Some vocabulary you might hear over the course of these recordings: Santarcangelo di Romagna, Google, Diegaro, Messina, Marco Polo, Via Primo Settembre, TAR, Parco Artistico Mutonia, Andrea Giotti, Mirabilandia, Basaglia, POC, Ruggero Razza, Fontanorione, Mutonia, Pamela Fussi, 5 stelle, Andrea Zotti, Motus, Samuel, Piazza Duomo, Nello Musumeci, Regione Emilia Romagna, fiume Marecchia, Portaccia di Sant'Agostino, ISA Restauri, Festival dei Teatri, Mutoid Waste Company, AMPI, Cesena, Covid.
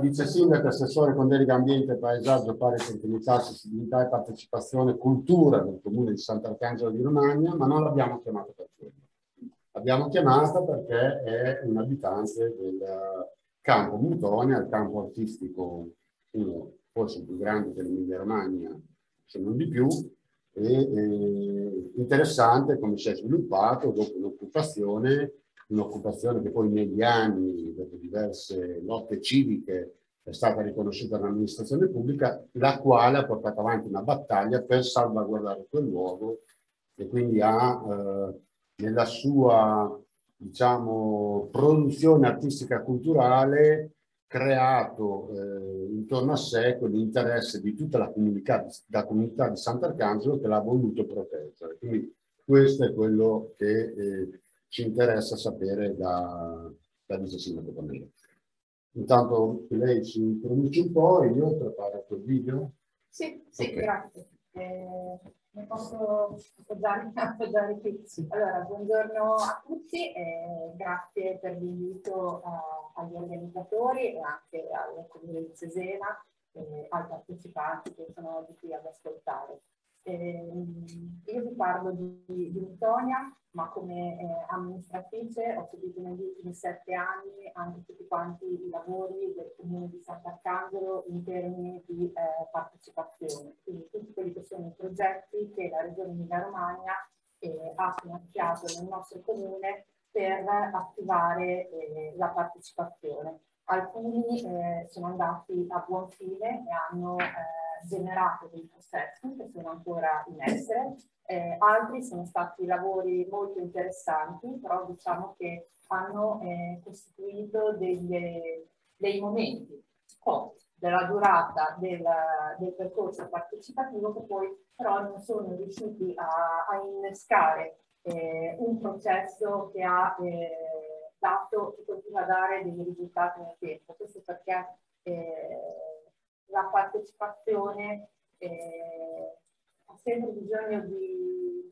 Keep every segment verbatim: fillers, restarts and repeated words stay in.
Vice Sindaco, Assessore con delega Ambiente, Paesaggio, Pari Opportunità, Accessibilità e Partecipazione, Cultura del Comune di Santarcangelo di Romagna, ma non l'abbiamo chiamata per quello. L'abbiamo chiamata perché è un abitante del campo Mutonia, il campo artistico, uno forse più grande dell'Emilia Romagna, se non di più, e eh, interessante come si è sviluppato dopo l'occupazione, un'occupazione che poi negli anni, dopo diverse lotte civiche, è stata riconosciuta dall'amministrazione pubblica, la quale ha portato avanti una battaglia per salvaguardare quel luogo e quindi ha, eh, nella sua, diciamo, produzione artistica culturale creato eh, intorno a sé quell'interesse di tutta la comunità, la comunità di Santarcangelo che l'ha voluto proteggere. Quindi questo è quello che eh, ci interessa sapere da, da vice sindaco Pamela. Intanto lei ci introduce un po' e io preparo il video. Sì, sì, okay. Grazie. Eh, mi posso appoggiare, appoggiare qui? Sì. Allora, buongiorno a tutti e grazie per l'invito eh, agli organizzatori e anche al Comune di Cesena e eh, ai partecipanti che sono oggi qui ad ascoltare. Eh, io vi parlo di, di Mutonia, ma come eh, amministratrice ho seguito negli ultimi sette anni anche tutti quanti i lavori del Comune di Santarcangelo in termini di eh, partecipazione, quindi tutti quelli che sono i progetti che la Regione Emilia Romagna eh, ha finanziato nel nostro Comune per attivare eh, la partecipazione. Alcuni eh, sono andati a buon fine e hanno eh, generato dei processi che sono ancora in essere, eh, altri sono stati lavori molto interessanti, però diciamo che hanno eh, costituito delle, dei momenti corti della durata del, del percorso partecipativo che poi però non sono riusciti a, a innescare eh, un processo che ha eh, dato, che continua a dare dei risultati nel tempo. Questo perché eh, la partecipazione eh, ha sempre bisogno di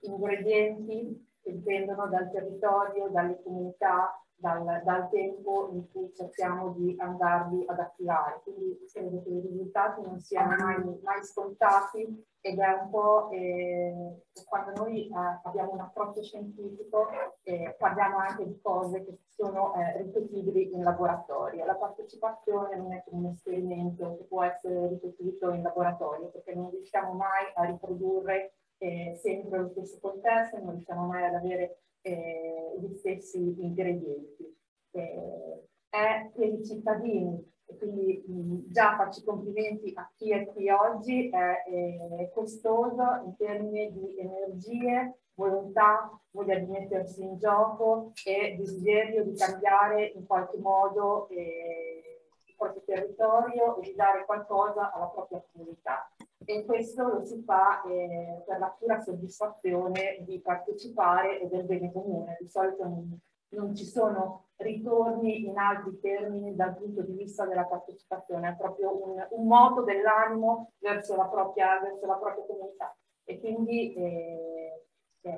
ingredienti che dipendono dal territorio, dalle comunità, dal, dal tempo in cui cerchiamo di andarli ad attivare. Quindi credo che i risultati non siano mai, mai scontati ed è un po' eh, quando noi eh, abbiamo un approccio scientifico eh, parliamo anche di cose che sono eh, ripetibili in laboratorio. La partecipazione non è come un esperimento che può essere ripetuto in laboratorio perché non riusciamo mai a riprodurre eh, sempre lo stesso contesto, non riusciamo mai ad avere eh, gli stessi ingredienti. Eh, è per i cittadini. Quindi mh, già faccio i complimenti a chi è qui oggi, è, è costoso in termini di energie, volontà, voglia di mettersi in gioco e desiderio di cambiare in qualche modo eh, il proprio territorio e di dare qualcosa alla propria comunità. E questo lo si fa eh, per la pura soddisfazione di partecipare e del bene comune. Di solito non, non ci sono ritorni in altri termini dal punto di vista della partecipazione, è proprio un, un moto dell'animo verso, verso la propria comunità e quindi eh,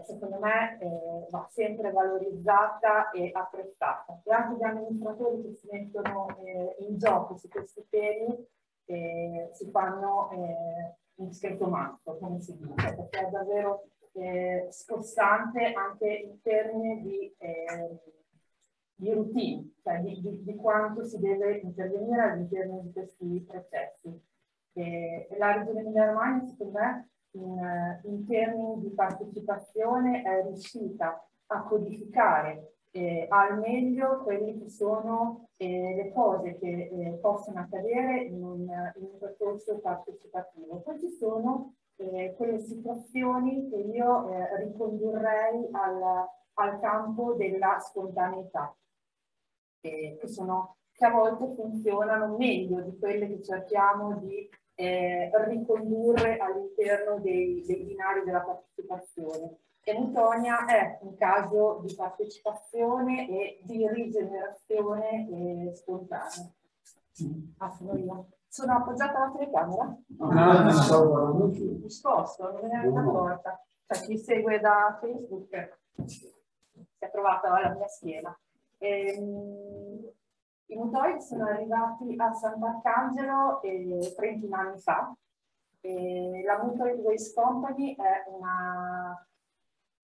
secondo me eh, va sempre valorizzata e apprezzata. E anche gli amministratori che si mettono eh, in gioco su questi temi eh, si fanno eh, un scherzo matto, come si dice, perché è davvero eh, scossante anche in termini di... Eh, di routine, cioè di, di, di quanto si deve intervenire all'interno di questi processi. E la Regione Emilia Romagna, secondo me, in, in termini di partecipazione è riuscita a codificare eh, al meglio quelle che sono eh, le cose che eh, possono accadere in un, in un percorso partecipativo. Poi ci sono eh, quelle situazioni che io eh, ricondurrei al, al campo della spontaneità. Eh, che, sono, che a volte funzionano meglio di quelle che cerchiamo di eh, ricondurre all'interno dei, dei binari della partecipazione. E Mutonia è un caso di partecipazione e di rigenerazione eh, spontanea. Ah, sono io. Sono appoggiata alla telecamera? No, no, no, sono mi sposto, non me ne ero accorta. Cioè, chi segue da Facebook si è trovata alla mia schiena. Ehm, I Mutoid sono arrivati a Santarcangelo eh, trentina anni fa. Eh, la Mutoid Waste Company è una,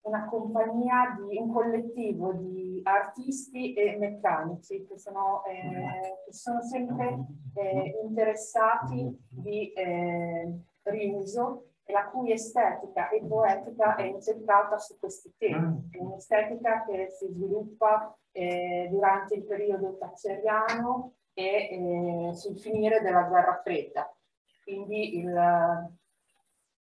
una compagnia, di, un collettivo di artisti e meccanici che sono, eh, che sono sempre eh, interessati di eh, riuso, la cui estetica e poetica è incentrata su questi temi. È un'estetica che si sviluppa eh, durante il periodo thatcheriano e eh, sul finire della guerra fredda. Quindi il,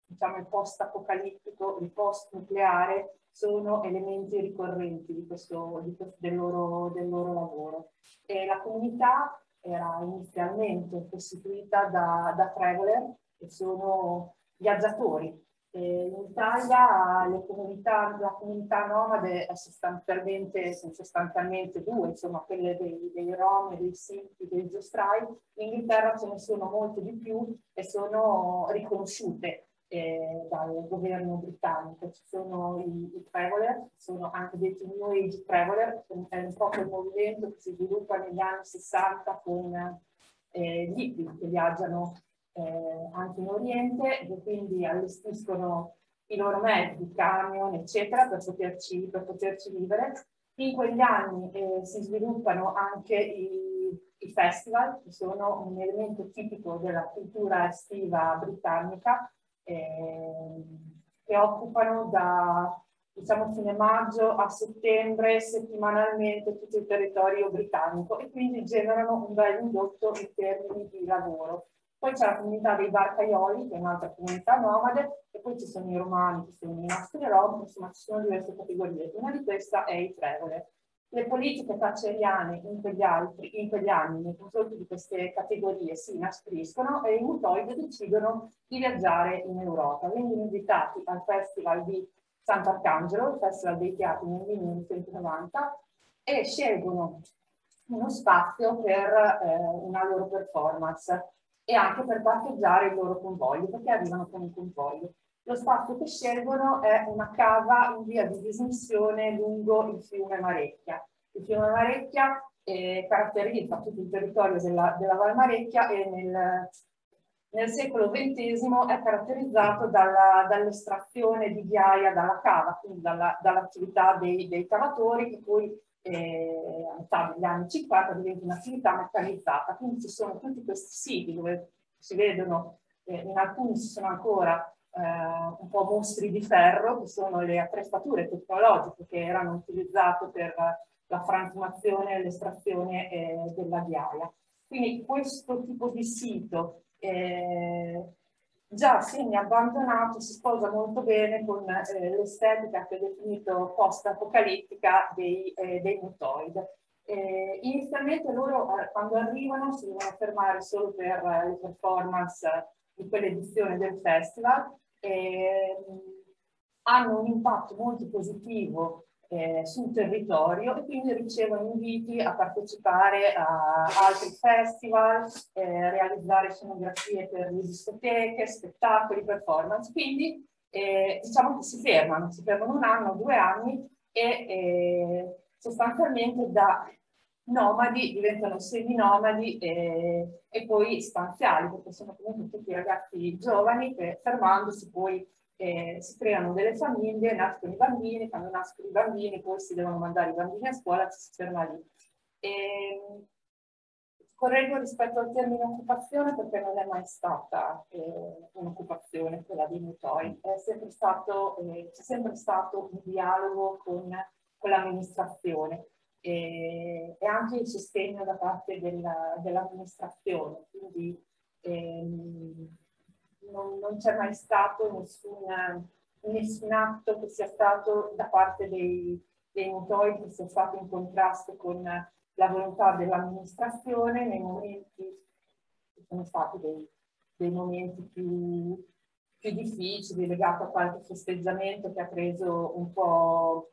diciamo, il post-apocalittico, il post-nucleare sono elementi ricorrenti di questo, di questo, del, loro, del loro lavoro. E la comunità era inizialmente costituita da, da traveler, che sono viaggiatori. Eh, in Italia le comunità, la comunità nomade è sostanzialmente, sono sostanzialmente due, insomma, quelle dei, dei Rom, dei Sinti, dei Giostrai. In Inghilterra ce ne sono molte di più e sono riconosciute eh, dal governo britannico. Ci sono i, i traveler, sono anche detti New Age traveler, è un po' quel movimento che si sviluppa negli anni sessanta con eh, gli hippie che viaggiano Eh, anche in Oriente, e quindi allestiscono i loro mezzi, camion, eccetera, per poterci, per poterci vivere. In quegli anni eh, si sviluppano anche i, i festival, che sono un elemento tipico della cultura estiva britannica, eh, che occupano da, diciamo, fine maggio a settembre settimanalmente tutto il territorio britannico e quindi generano un bel indotto in termini di lavoro. Poi c'è la comunità dei barcaioli, che è un'altra comunità nomade, e poi ci sono i romani, ci sono i nostri rom, insomma ci sono diverse categorie. Una di queste è i traveler. Le politiche thatcheriane in, in quegli anni nei confronti di queste categorie si inaspriscono e i Mutoid decidono di viaggiare in Europa. Vengono invitati al Festival di Santarcangelo, il Festival dei Teatri nel millenovecentonovanta, e scelgono uno spazio per eh, una loro performance, e anche per parcheggiare il loro convoglio, perché arrivano con il convoglio. Lo spazio che scelgono è una cava in via di dismissione lungo il fiume Marecchia. Il fiume Marecchia eh, caratterizza tutto il territorio della, della Valle Marecchia e nel, nel secolo ventesimo è caratterizzato dall'estrazione dall di ghiaia dalla cava, quindi dall'attività dall dei, dei cavatori, che poi Eh, a metà degli anni cinquanta diventa un'attività meccanizzata. Quindi ci sono tutti questi siti dove si vedono, eh, in alcuni ci sono ancora eh, un po' mostri di ferro, che sono le attrezzature tecnologiche che erano utilizzate per la frantumazione e l'estrazione eh, della ghiaia. Quindi questo tipo di sito, eh, già semi abbandonato, si sposa molto bene con eh, l'estetica che ho definito post-apocalittica dei, eh, dei Mutoid. Eh, inizialmente loro, quando arrivano, si devono fermare solo per eh, le performance di quell'edizione del festival. Eh, hanno un impatto molto positivo eh, sul territorio e quindi ricevono inviti a partecipare a altri festival, eh, realizzare scenografie per le discoteche, spettacoli, performance. Quindi eh, diciamo che si fermano, si fermano un anno, due anni e eh, sostanzialmente da nomadi diventano seminomadi e, e poi stanziali, perché sono comunque tutti ragazzi giovani che, fermandosi, poi Eh, si creano delle famiglie, nascono i bambini, quando nascono i bambini poi si devono mandare i bambini a scuola, ci si ferma lì. E, correggo rispetto al termine occupazione, perché non è mai stata eh, un'occupazione quella di Mutoid, c'è sempre stato, eh, c'è sempre stato un dialogo con, con l'amministrazione e, e anche il sostegno da parte della, dell'amministrazione, quindi ehm, non, non c'è mai stato nessun, nessun atto che sia stato da parte dei, dei Mutoid che sia stato in contrasto con la volontà dell'amministrazione. Nei momenti ci sono stati dei, dei momenti più, più difficili, legati a qualche festeggiamento che ha preso un po',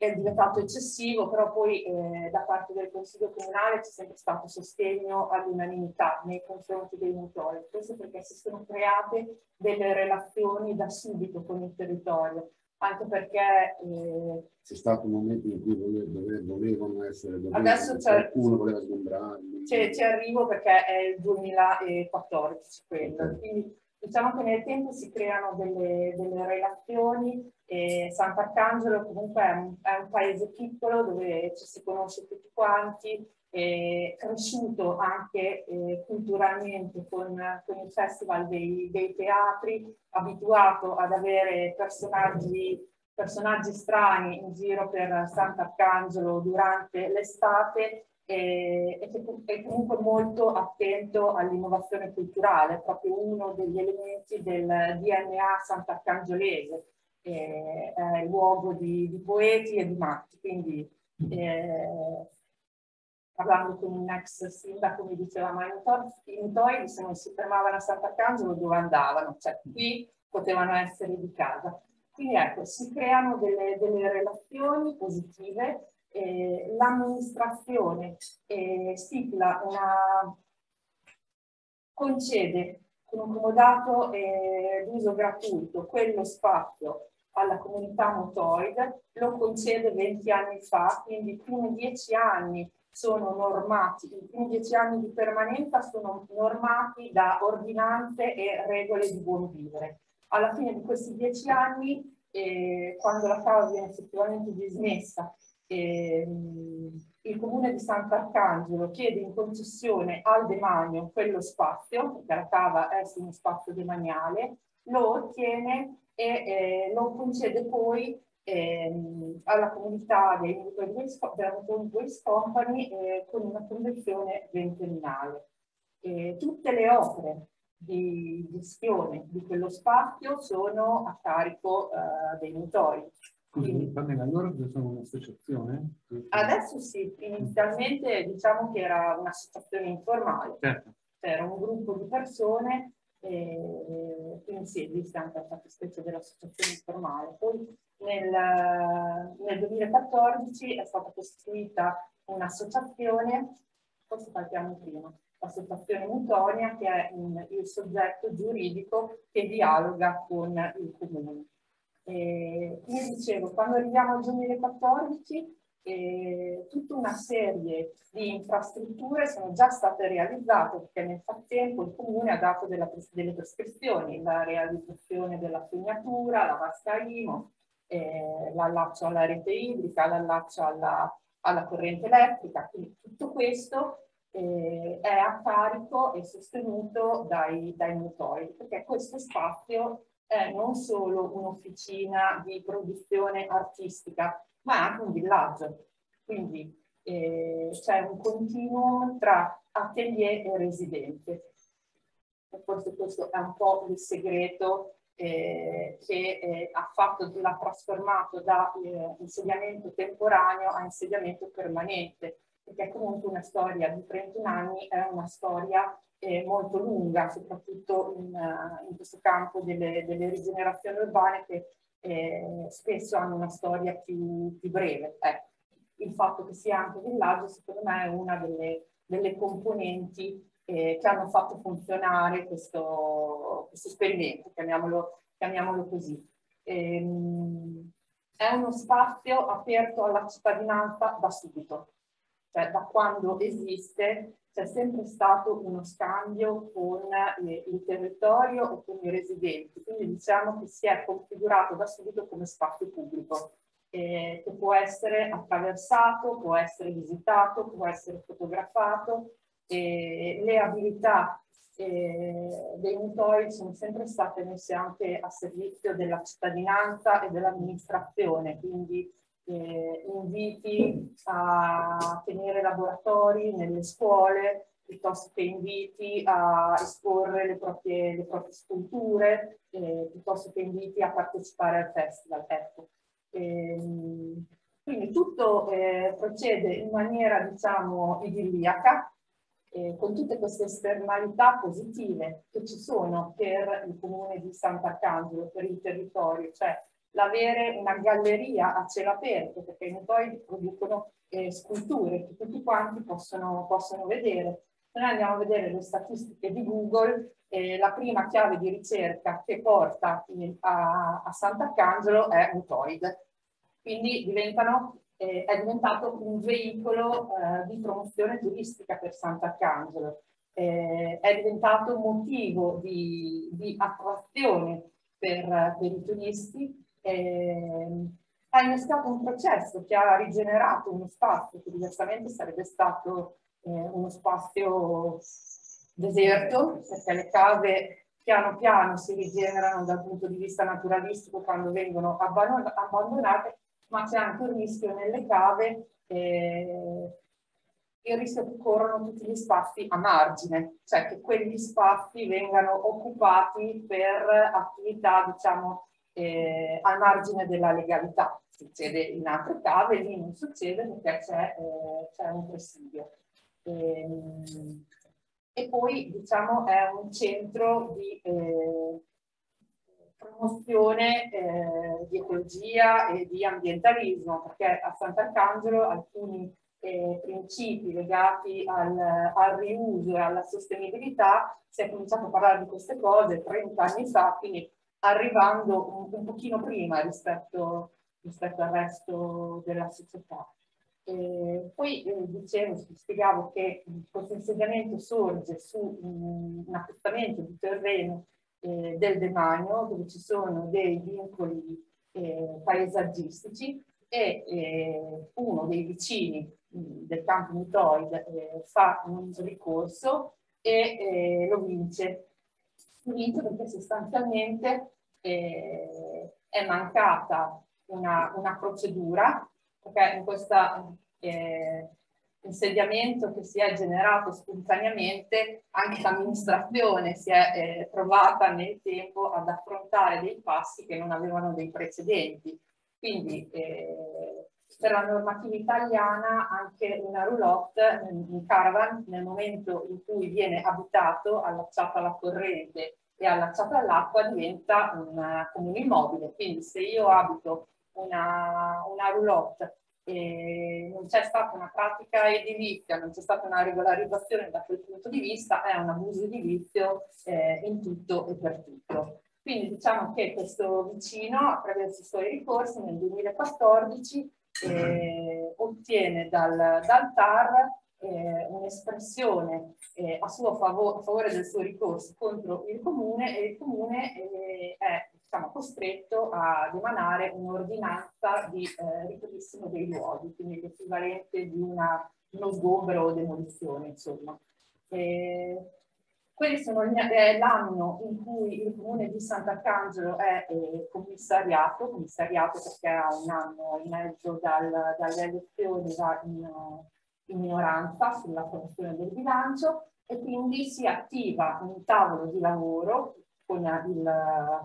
è diventato eccessivo, però poi eh, da parte del Consiglio Comunale c'è sempre stato sostegno all'unanimità nei confronti dei Mutoid, questo perché si sono create delle relazioni da subito con il territorio. anche perché eh, c'è stato un momento in cui dove, dovevano essere dovevano, adesso qualcuno voleva sgombrarli. Ci arrivo perché è il duemilaquattordici quello, okay. Quindi diciamo che nel tempo si creano delle, delle relazioni e Santarcangelo comunque è un, è un paese piccolo dove ci si conosce tutti quanti, è cresciuto anche eh, culturalmente con, con il Festival dei, dei Teatri, abituato ad avere personaggi, personaggi strani in giro per Santarcangelo durante l'estate e, e che è comunque molto attento all'innovazione culturale, proprio uno degli elementi del D N A santarcangelese, eh, è il luogo di, di poeti e di matti, quindi eh, parlando con un ex sindaco mi diceva, ma i Mutoid, se non si fermavano a Santarcangelo dove andavano? Cioè qui potevano essere di casa. Quindi ecco, si creano delle, delle relazioni positive, eh, l'amministrazione eh, sigla una... concede con un comodato eh, d'uso gratuito quello spazio alla comunità Mutoid, lo concede venti anni fa, quindi i primi dieci anni sono normati, i primi dieci anni di permanenza sono normati da ordinanze e regole di buon vivere. Alla fine di questi dieci anni, eh, quando la cava viene effettivamente dismessa, eh, il comune di Santarcangelo chiede in concessione al demanio quello spazio, perché la cava è su uno spazio demaniale, lo ottiene e eh, lo concede poi alla comunità dei Mutoid Waste Company eh, con una convenzione ventennale. Eh, tutte le opere di gestione di quello spazio sono a carico eh, dei Mutoid. Quindi, Pamela, allora sono un'associazione? Adesso sì, inizialmente diciamo che era un'associazione informale, certo. C'era un gruppo di persone, eh, quindi sì, esiste anche la fattispecie dell'associazione informale. Poi, Nel, nel duemilaquattordici è stata costituita un'associazione, forse partiamo prima, l'associazione Mutonia, che è un, il soggetto giuridico che dialoga con il comune. E, come dicevo, quando arriviamo al duemilaquattordici eh, tutta una serie di infrastrutture sono già state realizzate perché nel frattempo il comune ha dato della, delle prescrizioni, la realizzazione della fognatura, la vasca IMO, Eh, l'allaccio alla rete idrica, l'allaccio alla, alla corrente elettrica, quindi tutto questo eh, è a carico e sostenuto dai, dai Mutoid, perché questo spazio è non solo un'officina di produzione artistica, ma è anche un villaggio, quindi eh, c'è un continuum tra atelier e residenze. E forse questo è un po' il segreto Eh, che eh, ha fatto, l'ha trasformato da eh, insediamento temporaneo a insediamento permanente, perché comunque una storia di trentuno anni è una storia eh, molto lunga, soprattutto in, uh, in questo campo delle, delle rigenerazioni urbane che eh, spesso hanno una storia più, più breve. Eh, il fatto che sia anche villaggio secondo me è una delle, delle componenti Eh, che hanno fatto funzionare questo, questo esperimento, chiamiamolo, chiamiamolo così. Ehm, è uno spazio aperto alla cittadinanza da subito, cioè da quando esiste c'è sempre stato uno scambio con eh, il territorio o con i residenti, quindi diciamo che si è configurato da subito come spazio pubblico, eh, che può essere attraversato, può essere visitato, può essere fotografato. E le abilità eh, dei Mutoid sono sempre state messe anche a servizio della cittadinanza e dell'amministrazione, quindi eh, inviti a tenere laboratori nelle scuole, piuttosto che inviti a esporre le proprie, le proprie sculture, eh, piuttosto che inviti a partecipare al festival. Ecco. Ehm, quindi tutto eh, procede in maniera, diciamo, idilliaca, Eh, con tutte queste esternalità positive che ci sono per il comune di Santarcangelo, per il territorio, cioè l'avere una galleria a cielo aperto, perché i Mutoid producono eh, sculture che tutti quanti possono, possono vedere, Noi andiamo a vedere le statistiche di Google, eh, la prima chiave di ricerca che porta in, a, a Santarcangelo è Mutoid, quindi diventano, eh, è diventato un veicolo eh, di promozione turistica per Santarcangelo, eh, è diventato motivo di, di attrazione per, per i turisti, eh, ha innescato un processo che ha rigenerato uno spazio che diversamente sarebbe stato Eh, uno spazio deserto, perché le case piano piano si rigenerano dal punto di vista naturalistico quando vengono abbandonate, ma c'è anche il rischio nelle cave, eh, il rischio che corrono tutti gli spazi a margine, cioè che quegli spazi vengano occupati per attività, diciamo, eh, al margine della legalità. Succede in altre cave, lì non succede perché c'è eh, un presidio. E poi, diciamo, è un centro di eh, promozione eh, di ecologia e di ambientalismo, perché a Santarcangelo alcuni eh, principi legati al, al riuso e alla sostenibilità, si è cominciato a parlare di queste cose trenta anni fa, quindi arrivando un, un pochino prima rispetto, rispetto al resto della società. Eh, poi eh, dicevo, spiegavo che questo insediamento sorge su um, un affittamento di terreno eh, del demanio, dove ci sono dei vincoli eh, paesaggistici e eh, uno dei vicini mh, del campo Mutoid eh, fa un ricorso e eh, lo vince. Lo vince perché sostanzialmente eh, è mancata una, una procedura. Okay, in questo eh, insediamento che si è generato spontaneamente, anche l'amministrazione si è eh, trovata nel tempo ad affrontare dei passi che non avevano dei precedenti. Quindi eh, per la normativa italiana anche una roulotte, un caravan, nel momento in cui viene abitato, allacciato alla corrente e allacciato all'acqua, diventa un, un immobile. Quindi se io abito una, una roulotte, eh, non c'è stata una pratica edilizia, non c'è stata una regolarizzazione da quel punto di vista, è un abuso edilizio eh, in tutto e per tutto. Quindi diciamo che questo vicino, attraverso i suoi ricorsi, nel duemilaquattordici eh, ottiene dal, dal T A R eh, un'espressione eh, a suo favore, a favore del suo ricorso contro il comune, e il comune eh, è Siamo costretto ad emanare un'ordinanza di eh, ripristino dei luoghi, quindi l'equivalente di una, uno sgombero o demolizione, insomma. E quelli sono l'anno in cui il comune di Santarcangelo è eh, commissariato, commissariato perché ha un anno e mezzo dal, dalle elezioni va in, in minoranza sulla produzione del bilancio, e quindi si attiva un tavolo di lavoro con il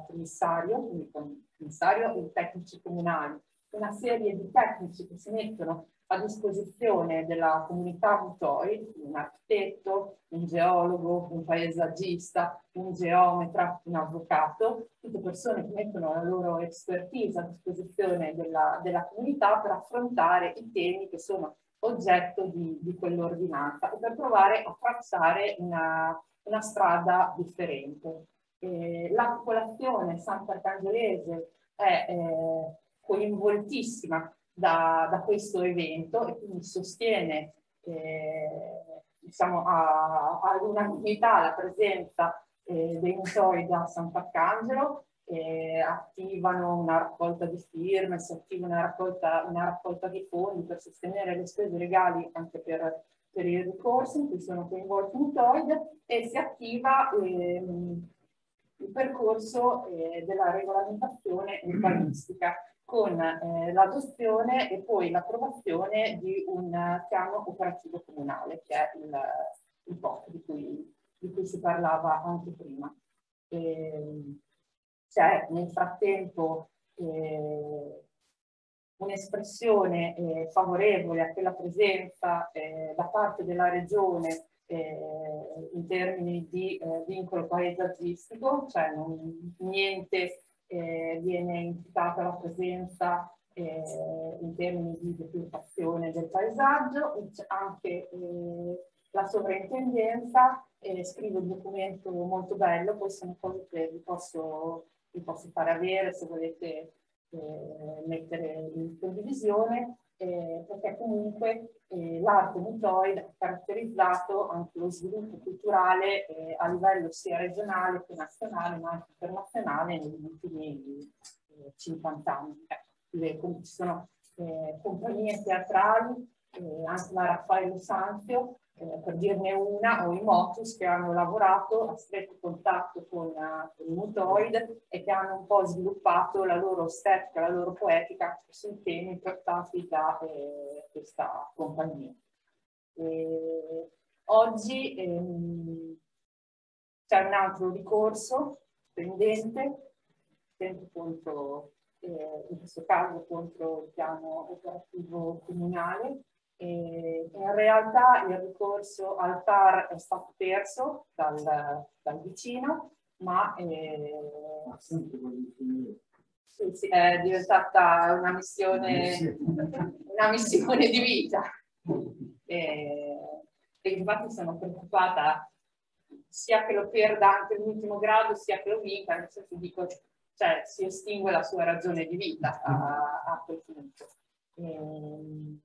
commissario, quindi con il commissario e i tecnici comunali, una serie di tecnici che si mettono a disposizione della comunità Mutoid, un architetto, un geologo, un paesaggista, un geometra, un avvocato, tutte persone che mettono la loro expertise a disposizione della, della comunità per affrontare i temi che sono oggetto di, di quell'ordinanza e per provare a tracciare una, una strada differente. Eh, la popolazione santarcangelese è eh, coinvoltissima da, da questo evento e quindi sostiene eh, diciamo all'unanimità la presenza eh, dei Mutoid a Santarcangelo, eh, attivano una raccolta di firme, si attiva una raccolta, una raccolta di fondi per sostenere le spese legali anche per, per il ricorso in cui sono coinvolti Mutoid, e si attiva ehm, il percorso eh, della regolamentazione urbanistica con eh, l'adozione e poi l'approvazione di un piano operativo comunale, che è il, il P O C di cui, di cui si parlava anche prima. C'è nel frattempo eh, un'espressione eh, favorevole a quella presenza eh, da parte della Regione Eh, in termini di eh, vincolo paesaggistico, cioè non, niente eh, viene imputata la presenza eh, in termini di deturpazione del paesaggio, e anche eh, la sovrintendenza e scrive un documento molto bello, poi sono cose che vi posso, vi posso fare avere se volete eh, mettere in condivisione, eh, perché comunque eh, l'arte mutoid ha caratterizzato anche lo sviluppo culturale eh, a livello sia regionale che nazionale, ma anche internazionale negli ultimi eh, cinquanta anni. Eh, ci sono eh, compagnie teatrali, eh, anche la Raffaello Sanzio, Eh, per dirne una, o i Motus, che hanno lavorato a stretto contatto con, uh, con il mutoid e che hanno un po' sviluppato la loro estetica, la loro poetica sui temi trattati da eh, questa compagnia. E oggi ehm, c'è un altro ricorso pendente, sempre contro, eh, in questo caso contro il piano operativo comunale. E in realtà il ricorso al T A R è stato perso dal, dal vicino, ma eh, sì, sì, è diventata una missione, una missione di vita. E, e infatti sono preoccupata sia che lo perda anche l'ultimo grado, sia che lo vinca, nel senso dico, cioè si estingue la sua ragione di vita a, a quel punto. E,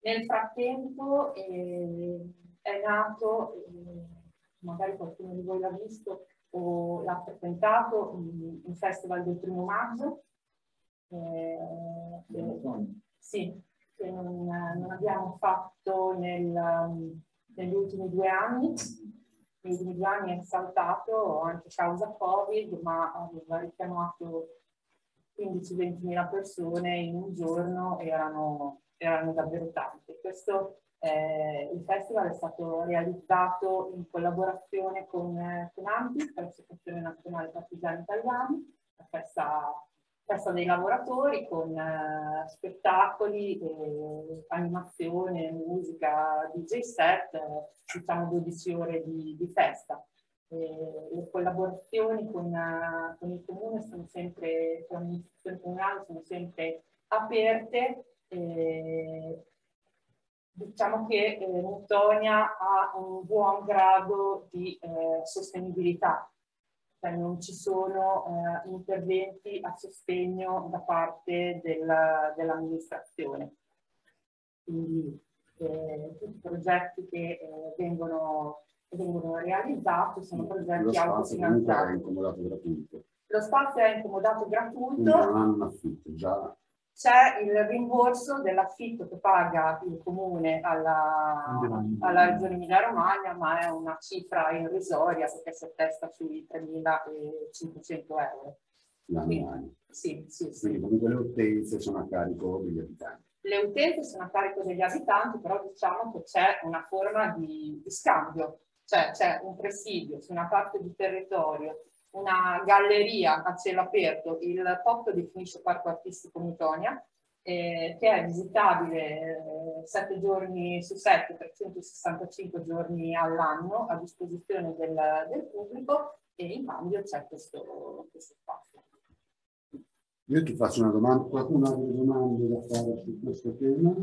nel frattempo eh, è nato, eh, magari qualcuno di voi l'ha visto o l'ha frequentato, un, un festival del primo maggio, eh, eh, sì, che non, non abbiamo fatto nel, negli ultimi due anni, negli ultimi due anni è saltato anche causa Covid, ma aveva richiamato quindici ventimila persone in un giorno, erano... erano davvero tante. Questo, eh, il festival è stato realizzato in collaborazione con, eh, con AMPI, l'Associazione Nazionale Partigiani Italiani, la festa, festa dei lavoratori, con eh, spettacoli, eh, animazione, musica, D J set, eh, diciamo dodici ore di, di festa. Eh, le collaborazioni con, eh, con il comune sono sempre, con l'amministrazione comunale sono sempre aperte. Eh, diciamo che eh, Mutonia ha un buon grado di eh, sostenibilità, cioè non ci sono eh, interventi a sostegno da parte del, dell'amministrazione, quindi eh, tutti i progetti che eh, vengono, vengono realizzati sono progetti autofinanziati. Lo spazio è incomodato gratuito, non hanno un affitto già. C'è il rimborso dell'affitto che paga il comune alla, alla Regione Emilia Romagna, ma è una cifra irrisoria perché si attesta sui tremilacinquecento euro. L'anno. Sì, sì, sì. Quindi comunque le utenze sono a carico degli abitanti. Le utenze sono a carico degli abitanti, però diciamo che c'è una forma di, di scambio, cioè c'è un presidio su una parte di territorio, una galleria a cielo aperto, il P O C definisce Parco Artistico Mutonia, eh, che è visitabile eh, sette giorni su sette, trecentosessantacinque giorni all'anno a disposizione del, del pubblico, e in cambio c'è questo, questo spazio. Io ti faccio una domanda, qualcuno ha delle domande da fare su questo tema?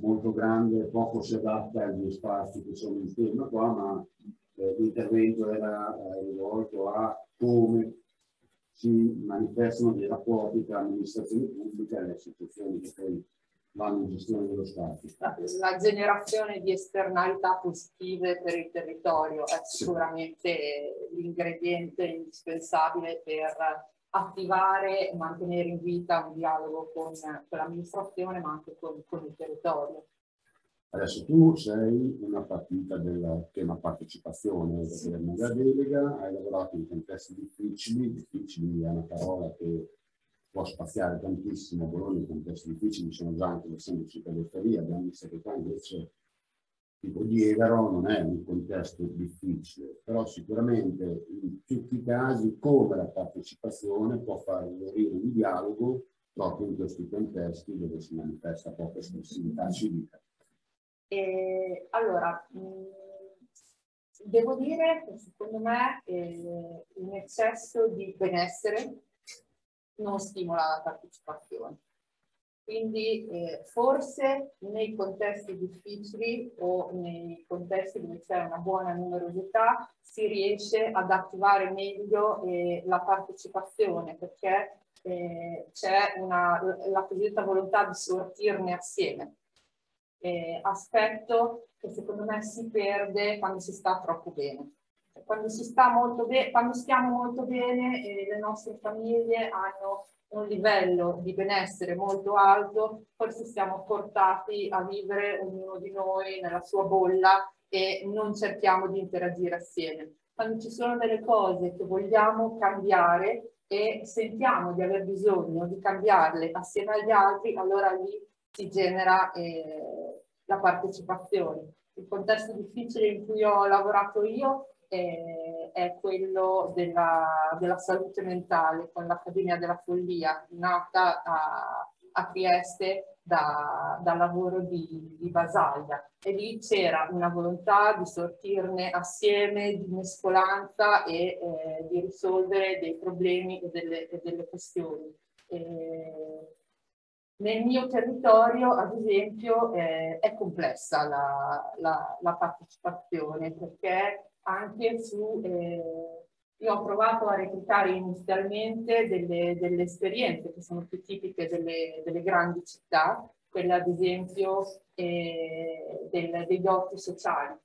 Molto grande, poco si adatta agli spazi che sono in tema qua, ma eh, l'intervento era eh, rivolto a come si manifestano dei rapporti tra l'amministrazione pubblica e le istituzioni che poi vanno in gestione dello spazio. La, la generazione di esternalità positive per il territorio è sicuramente sì. L'ingrediente indispensabile per attivare e mantenere in vita un dialogo con, con l'amministrazione, ma anche con, con il territorio. Adesso tu sei una partita del tema partecipazione, sì, della delega, hai lavorato in contesti difficili, difficili è una parola che può spaziare tantissimo, a Bologna i contesti difficili sono già anche le semplici periferie, abbiamo visto che qua invece tipo Diegaro non è un contesto difficile, però sicuramente in tutti i casi come la partecipazione può far fiorire un dialogo proprio in questi contesti dove si manifesta poca sensibilità civica. Eh, allora, mh, devo dire che secondo me eh, un eccesso di benessere non stimola la partecipazione. Quindi eh, forse nei contesti difficili o nei contesti dove c'è una buona numerosità si riesce ad attivare meglio eh, la partecipazione, perché eh, c'è la cosiddetta volontà di sortirne assieme. Eh, aspetto che secondo me si perde quando si sta troppo bene. Quando, si sta molto be- quando stiamo molto bene eh, le nostre famiglie hanno un livello di benessere molto alto, forse siamo portati a vivere ognuno di noi nella sua bolla e non cerchiamo di interagire assieme. Quando ci sono delle cose che vogliamo cambiare e sentiamo di aver bisogno di cambiarle assieme agli altri, allora lì si genera eh, la partecipazione. Il contesto difficile in cui ho lavorato io è quello della, della salute mentale con l'Accademia della Follia, nata a, a Trieste da, dal lavoro di, di Basaglia, e lì c'era una volontà di sortirne assieme, di mescolanza e eh, di risolvere dei problemi e delle, e delle questioni. E nel mio territorio, ad esempio, eh, è complessa la, la, la partecipazione, perché anche su, eh, io ho provato a replicare inizialmente delle, delle esperienze che sono più tipiche delle, delle grandi città, quella ad esempio eh, del, dei ghetti sociali.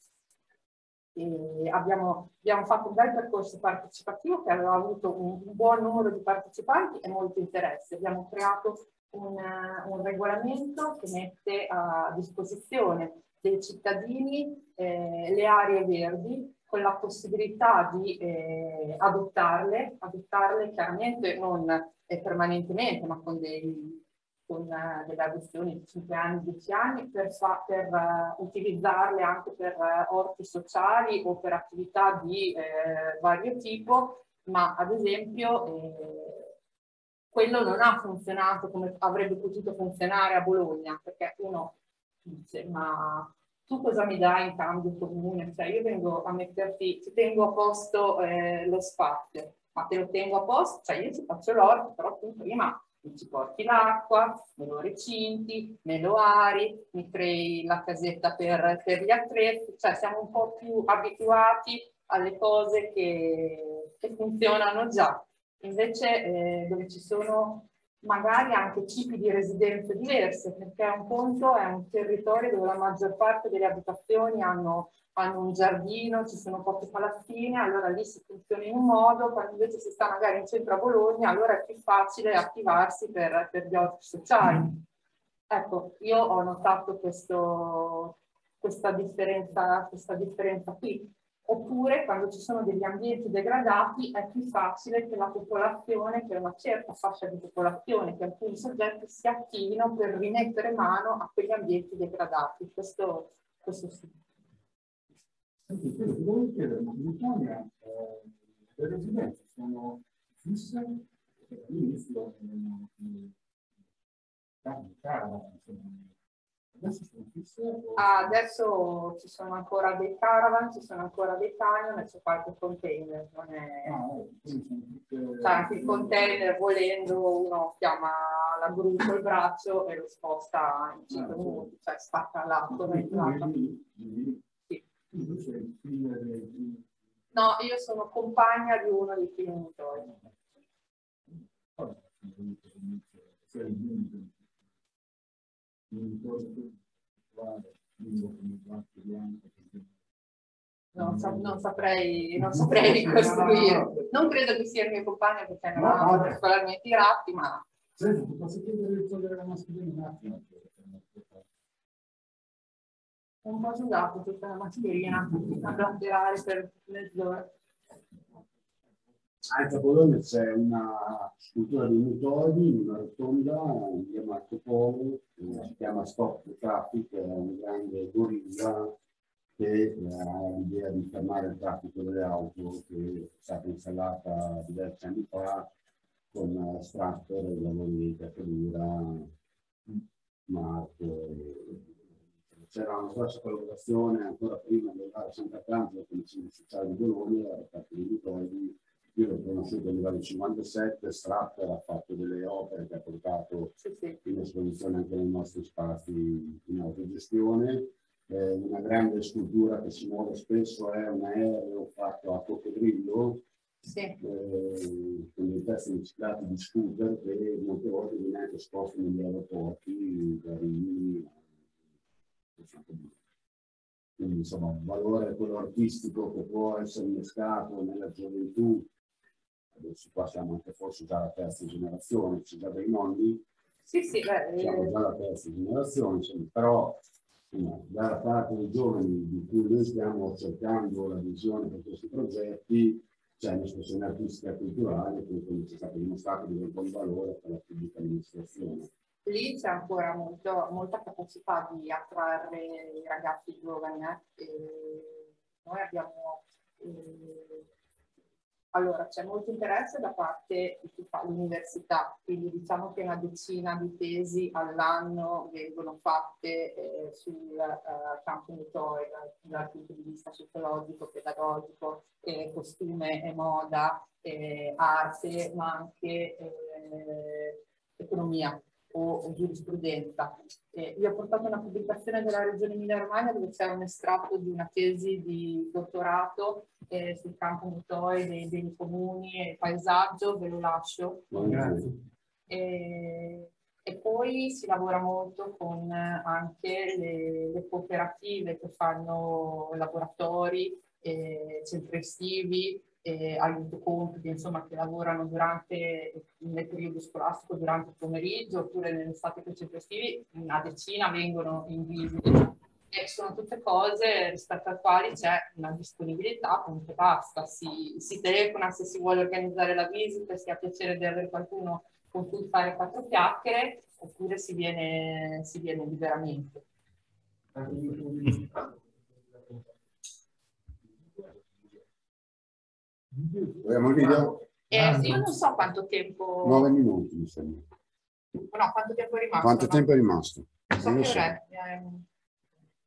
E abbiamo, abbiamo fatto un bel percorso partecipativo che aveva avuto un, un buon numero di partecipanti e molto interesse. Abbiamo creato un, un regolamento che mette a disposizione dei cittadini eh, le aree verdi, con la possibilità di eh, adottarle, adottarle chiaramente non eh, permanentemente, ma con, dei, con uh, delle adozioni di cinque anni, dieci anni, per, per uh, utilizzarle anche per uh, orti sociali o per attività di eh, vario tipo, ma ad esempio eh, quello non ha funzionato come avrebbe potuto funzionare a Bologna, perché uno dice, ma tu cosa mi dai in cambio comune? Cioè io vengo a metterti, ti tengo a posto eh, lo spazio, ma te lo tengo a posto, cioè io ci faccio l'orto, però tu prima mi ci porti l'acqua, me lo recinti, me lo ari, mi crei la casetta per, per gli attrezzi, cioè siamo un po' più abituati alle cose che, che funzionano già. Invece eh, dove ci sono magari anche tipi di residenze diverse, perché un conto è un territorio dove la maggior parte delle abitazioni hanno, hanno un giardino, ci sono poche palazzine, allora lì si funziona in un modo, quando invece si sta magari in centro a Bologna, allora è più facile attivarsi per, per gli orti sociali. Ecco, io ho notato questo, questa, differenza, questa differenza qui. Oppure quando ci sono degli ambienti degradati è più facile che la popolazione, che una certa fascia di popolazione, che alcuni soggetti si attivino per rimettere mano a quegli ambienti degradati. Questo, questo sì. Senti, quello che volevo chiedere, ma in Mutonia eh, le residenze sono fisse, perché all'inizio erano più cari, insomma. Ah, adesso ci sono ancora dei caravan, ci sono ancora dei camion e c'è qualche container, non è... no, cioè, anche il container volendo uno chiama la gru col braccio e lo sposta in cinque minuti, cioè stacca l'atto. Sì. No, io sono compagna di uno dei finitori. Non, sa non saprei, non saprei ricostruire. Non credo che sia il mio compagno perché non ha particolarmente i ratti, ma... Senti, ti posso chiedere di togliere la mascherina un attimo? Un po' sudato tutta la mascherina, a blatterare per mezz'ora. Anche a Bologna c'è una scultura di Mutoid, una rotonda di Marco Polo, si chiama Stop Traffic, è un grande gorilla che ha l'idea di fermare il traffico delle auto, che è stata installata diversi anni fa con Strapper e lavori di Cattura, Marco. C'era una grossa collaborazione ancora prima del Santarcangelo con il centro sociale di Bologna, da parte di Mutoid. Io l'ho conosciuto negli anni cinquantasette, Strapper ha fatto delle opere che ha portato sì, sì. in esposizione anche nei nostri spazi in autogestione. Eh, una grande scultura che si muove spesso è un aereo fatto a coccodrillo, sì. eh, con dei pezzi riciclati di scooter che molte volte viene anche esposto negli aeroporti, carini. Quindi insomma il valore quello artistico che può essere innescato nella gioventù, adesso qua siamo anche forse già la terza generazione, c'è già dei nonni, sì, sì, beh, siamo già la terza generazione, insomma, però no, dalla parte dei giovani di cui noi stiamo cercando la visione per questi progetti c'è un'espressione artistica e culturale che come c'è stato dimostrato di un buon valore per la pubblica amministrazione. Lì c'è ancora molto, molta capacità di attrarre i ragazzi giovani. Eh? E noi abbiamo eh, allora c'è molto interesse da parte di tutta l'università, quindi diciamo che una decina di tesi all'anno vengono fatte eh, sul eh, campo Mutonia dal punto di vista sociologico, pedagogico, eh, costume e moda, eh, arte, ma anche eh, economia o giurisprudenza. Eh, vi ho portato una pubblicazione della Regione Emilia Romagna dove c'è un estratto di una tesi di dottorato eh, sul campo Mutonia dei beni comuni e paesaggio, ve lo lascio. Eh, e poi si lavora molto con anche le, le cooperative che fanno laboratori, eh, centri estivi, Eh, aiuto compiti, insomma, che lavorano durante nel periodo scolastico, durante il pomeriggio oppure nell'estate con i centri estivi, una decina vengono in visita e sono tutte cose rispetto alle quali c'è una disponibilità, punto e basta, si, si telefona se si vuole organizzare la visita, si ha piacere di avere qualcuno con cui fare quattro chiacchiere oppure si viene, si viene liberamente. Vogliamo il video? Eh, io non so quanto tempo... nove minuti mi sembra. No, quanto tempo è rimasto? Quanto no? tempo è rimasto? So che so. È.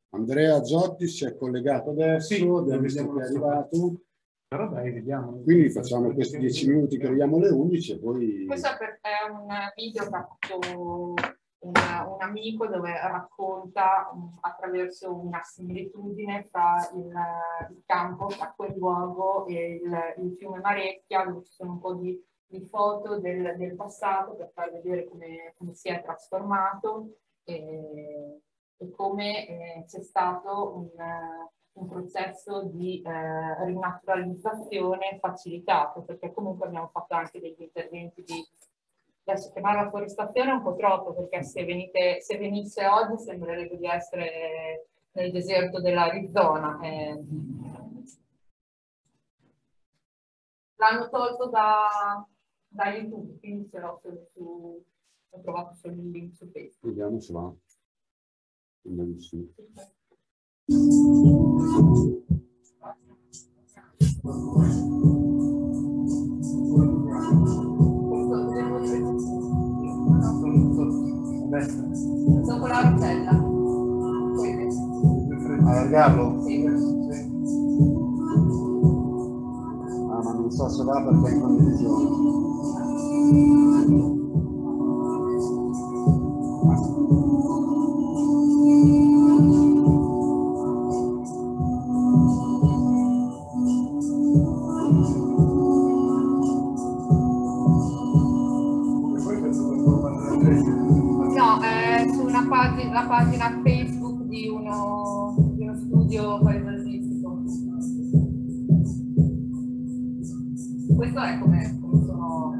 Andrea Zotti si è collegato adesso, sì, vediamo è arrivato. Però dai, vediamo. Quindi facciamo questi dieci minuti che arriviamo alle undici e poi... Questo è, per, è un video che ha fatto una, un amico dove racconta um, attraverso una similitudine tra il, il campo, tra quel luogo e il, il fiume Marecchia, dove ci sono un po' di, di foto del, del passato per far vedere come, come si è trasformato e, e come eh, c'è stato un, un processo di eh, rinaturalizzazione facilitato, perché comunque abbiamo fatto anche degli interventi di... Adesso chiamare la forestazione è un po' troppo, perché se, venite, se venisse oggi sembrerebbe di essere nel deserto dell'Arizona. Eh. L'hanno tolto da, da YouTube, quindi ce l'ho su, ho trovato solo il link su Facebook. Vediamo se va. Vediamo se va. Sopra la rotella. Allargarlo? Sì. Ah, ma non so se va perché è in condivisione. E poi penso che può fare la presa. No, è su una pagina, la pagina Facebook di uno, di uno studio paesaggistico. Questo è come sono...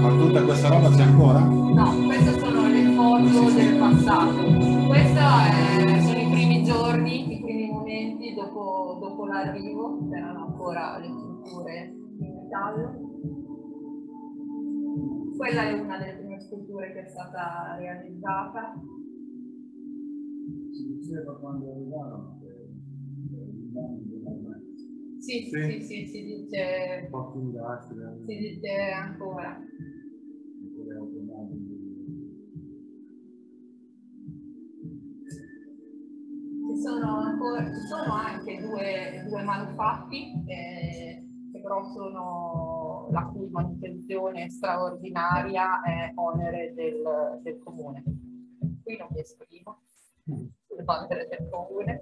Ma tutta questa roba c'è ancora? No, queste sono le foto del passato. Questo è, sono i primi giorni, i primi momenti dopo, dopo l'arrivo, c'erano ancora le strutture in metallo. Quella è una delle prime sculture che è stata realizzata. Si diceva quando arrivarono che il sì, sì, sì, sì, si dice. Si dice ancora. Ci sono sono, ci sono anche due, due manufatti eh, che però sono, la cui manutenzione straordinaria è onere del, del comune. Qui non mi esprimo sull'onere del comune.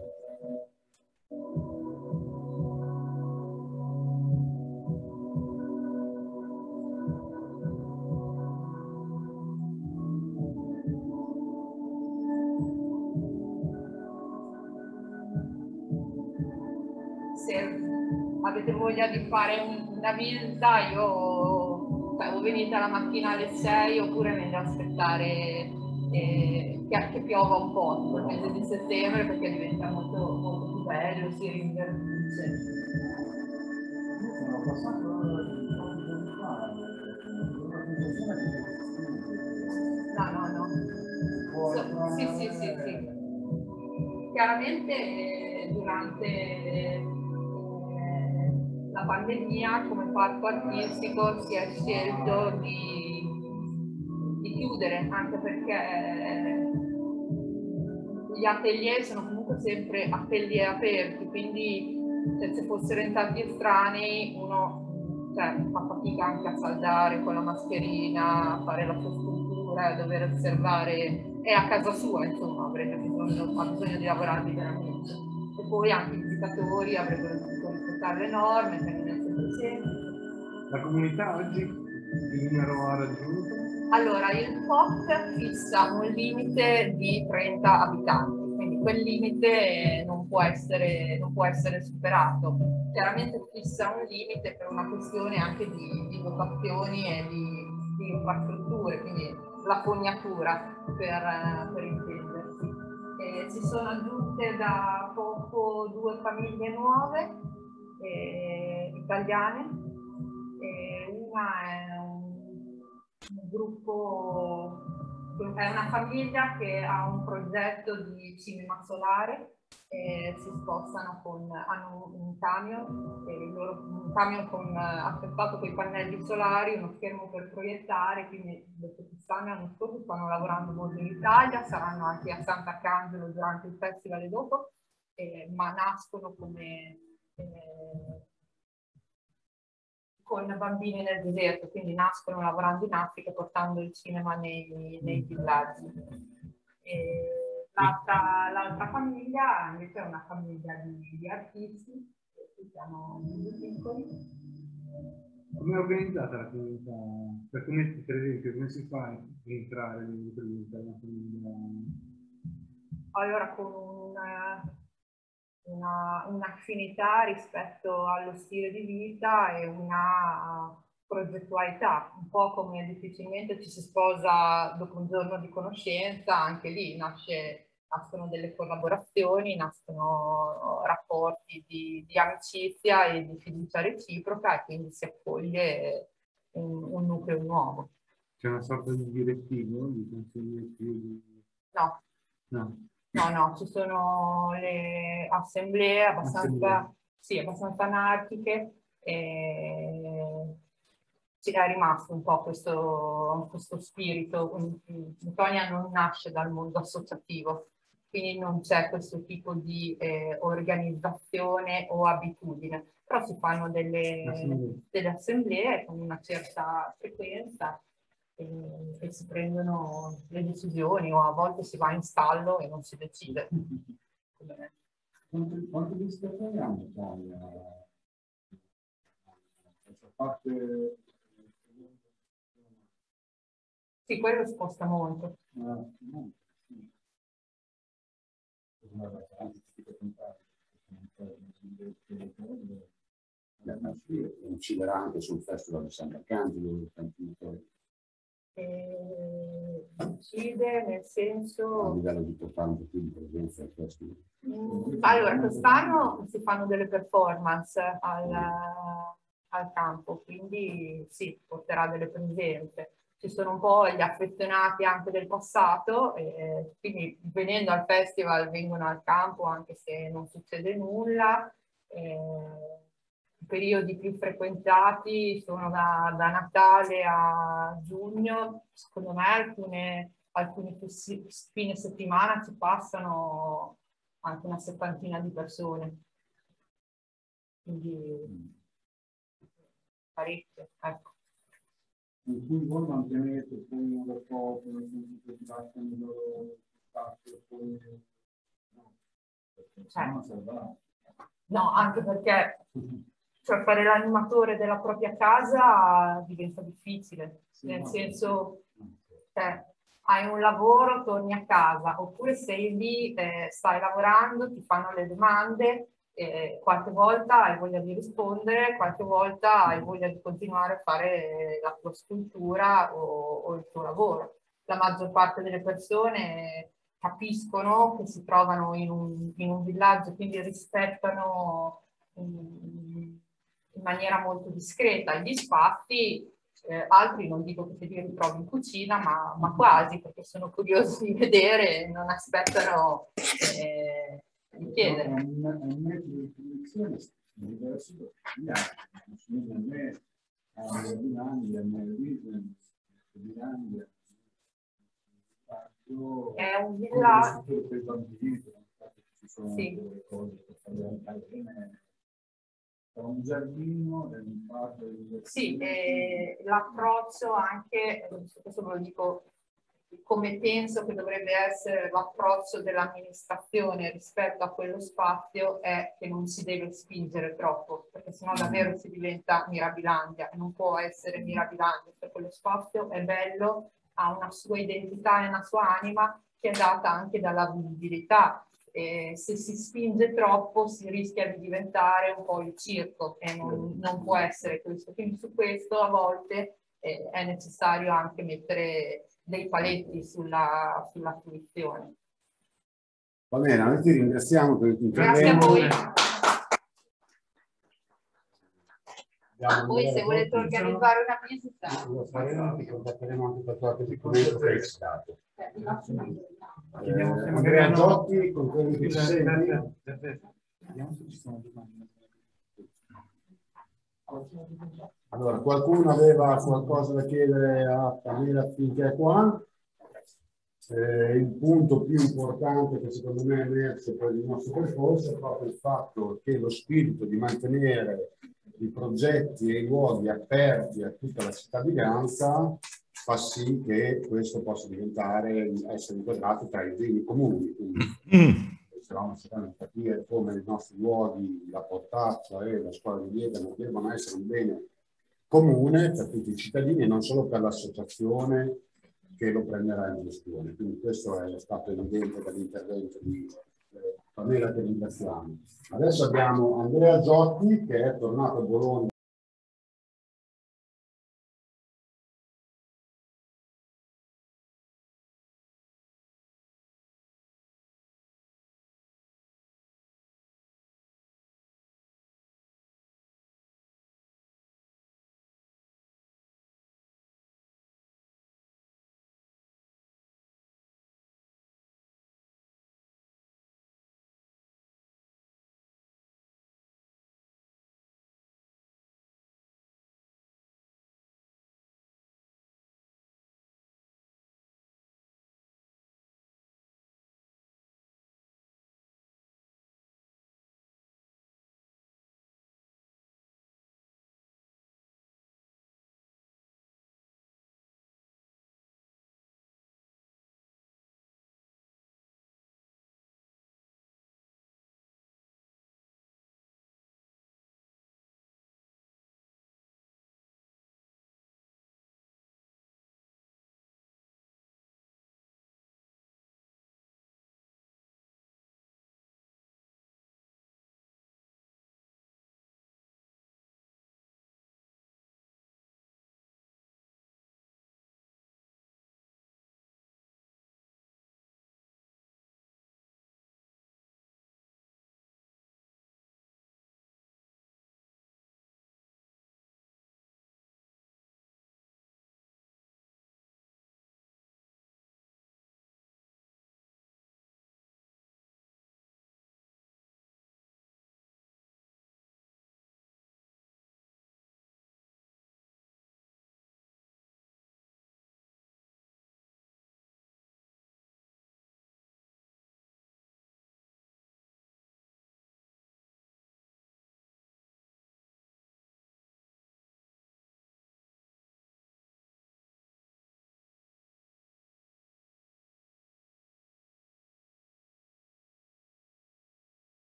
Se avete voglia di fare una visita, io o venite la mattina alle sei oppure venite ad aspettare eh, che, che piova un po' per il mese di settembre, perché diventa molto, molto più bello, si rinverdisce. No, no, no. So, sì, sì, sì, sì. Chiaramente eh, durante... Eh, la pandemia, come parco artistico, si è scelto di, di chiudere, anche perché gli atelier sono comunque sempre atelier aperti, quindi cioè, se fossero entrati estranei uno cioè, fa fatica anche a saldare con la mascherina, a fare la sua struttura, a dover osservare, è a casa sua, insomma, avrebbe bisogno, ha bisogno di lavorare liberamente. E poi anche i visitatori avrebbero bisogno le norme, la comunità oggi che numero ha raggiunto? Allora, il P O C fissa un limite di trenta abitanti, quindi quel limite non può essere, non può essere superato. Chiaramente fissa un limite per una questione anche di, di dotazioni e di, di infrastrutture, quindi la fognatura per, per intendersi. Eh, si sono aggiunte da poco due famiglie nuove. Eh, italiane, eh, una è un, un gruppo, è una famiglia che ha un progetto di cinema solare, eh, si spostano con, hanno un camion, eh, il loro, un camion con, attestato con i pannelli solari, uno schermo per proiettare, quindi dopo quest'anno hanno scorso stanno lavorando molto in Italia, saranno anche a Santarcangelo durante il festival e dopo, eh, ma nascono come Eh, con bambini nel deserto, quindi nascono lavorando in Africa portando il cinema nei, nei villaggi. L'altra famiglia invece è una famiglia di, di artisti, che siamo molto piccoli. Come è organizzata la comunità? Per, come, per esempio, come si fa a entrare nella famiglia? Allora, con un... Una, un'affinità rispetto allo stile di vita e una progettualità, un po' come difficilmente ci si sposa dopo un giorno di conoscenza, anche lì nasce, nascono delle collaborazioni, nascono rapporti di, di amicizia e di fiducia reciproca e quindi si accoglie un, un nucleo nuovo. C'è una sorta di direttivo, di consiglio di... No. No. No, no, ci sono le assemblee abbastanza, sì, abbastanza anarchiche e ci è rimasto un po' questo, questo spirito. Mutonia non nasce dal mondo associativo, quindi non c'è questo tipo di eh, organizzazione o abitudine, però si fanno delle, delle assemblee con una certa frequenza. E si prendono le decisioni o a volte si va in stallo e non si decide. Quanti visitatori hanno in Italia? Parte... Sì, quello sposta molto. Ah, sì. Inciderà anche sul Festival di Santarcangelo, Eh, incide nel senso a livello di totale di presenza al festival. Allora quest'anno si fanno delle performance al, al campo, quindi sì, porterà delle presenze. Ci sono un po' gli affezionati anche del passato, eh, quindi venendo al festival vengono al campo anche se non succede nulla. eh, I periodi più frequentati sono da, da Natale a giugno, secondo me alcune, alcune fine settimana ci passano anche una settantina di persone, quindi parecchio, ecco. In cui voi mantenete poi un rapporto, nel senso che lasciano il loro spazio, poi no, perché non serve. No, anche perché cioè, fare l'animatore della propria casa diventa difficile, sì, nel no, senso cioè, hai un lavoro, torni a casa, oppure sei lì, eh, stai lavorando, ti fanno le domande, eh, qualche volta hai voglia di rispondere, qualche volta hai voglia di continuare a fare la tua scultura o, o il tuo lavoro. La maggior parte delle persone capiscono che si trovano in un, in un villaggio, quindi rispettano in, in maniera molto discreta gli spazi. Eh, altri non dico che se li ritrovi in cucina, ma, ma quasi, perché sono curiosi di vedere e non aspettano eh, di chiedere. È un metodo di produzione diverso dagli altri. A me, a Irlanda, a Norvegia, a Irlanda, è un villaggio per i bambini, ci sono delle cose che fanno bene. Un giardino del padre del... Sì, eh, l'approccio anche, questo ve lo dico come penso che dovrebbe essere l'approccio dell'amministrazione rispetto a quello spazio, è che non si deve spingere troppo, perché sennò davvero si diventa Mirabilandia, e non può essere Mirabilandia, perché quello spazio è bello, ha una sua identità e una sua anima che è data anche dalla vivibilità. Eh, se si spinge troppo si rischia di diventare un po' il circo, che non, non può essere questo, quindi su questo a volte eh, è necessario anche mettere dei paletti sulla, sulla fruizione. Va bene, noi ti ringraziamo per il tuo intervento. Grazie a voi. Poi se volete organizzare una visita lo faremo, ti contatteremo anche per la tua Eh, Andrea Giotti con quelli che ci sentono. Vediamo se ci sono domande. Allora, qualcuno aveva qualcosa da chiedere a Camilla finché è qua. Eh, il punto più importante che secondo me è emerso per il nostro percorso è proprio il fatto che lo spirito di mantenere i progetti e i luoghi aperti a tutta la cittadinanza fa sì che questo possa diventare, essere inquadrato tra i beni comuni. Quindi stavamo cercando di capire come i nostri luoghi, la portaccia e la scuola di Diegaro devono essere un bene comune per tutti i cittadini e non solo per l'associazione che lo prenderà in gestione. Quindi questo è stato evidente dall'intervento di Pamela, che ringraziamo. Adesso abbiamo Andrea Giotti che è tornato a Bologna.